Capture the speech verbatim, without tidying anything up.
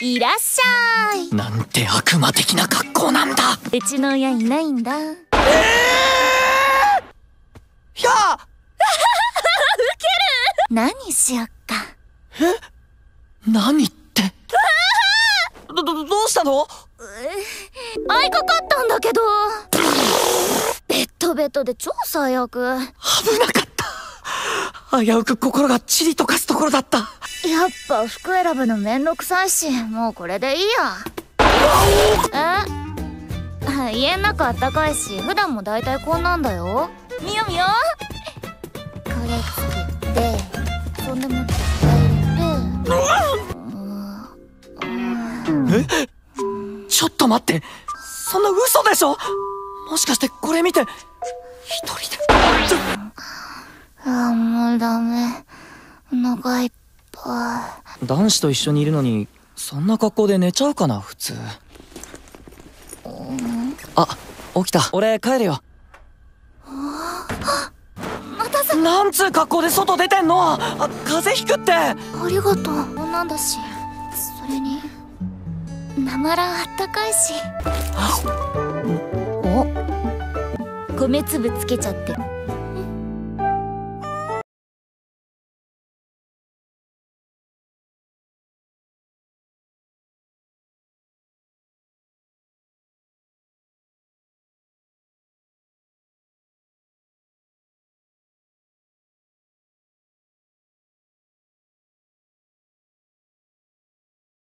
いらっしゃい。なんて悪魔的な格好なんだ。うちの親いないんだ。えー、やあウケる。何しよっか。え、何ってど、ど、どうしたの？会いかかったんだけどベッドベッドで超最悪。危なかった。危うく心がチリとかすところだった。やっぱ服選ぶのめんどくさいし、もうこれでいいや。え、家の中あったかいし、普段もだいたいこんなんだよ。みよみよ、これつけて、そんでもって入れて。え、ちょっと待って、そんな嘘でしょ。もしかしてこれ見て一人で。ああ、もうダメ、お腹いっぱい。男子と一緒にいるのにそんな格好で寝ちゃうかな普通。あ、起きた。俺帰るよ。あ、またさ。なんつう格好で外出てんの。あ、風邪ひくって。ありがとう。女だし、それになまらあったかいし。お、米粒つけちゃって。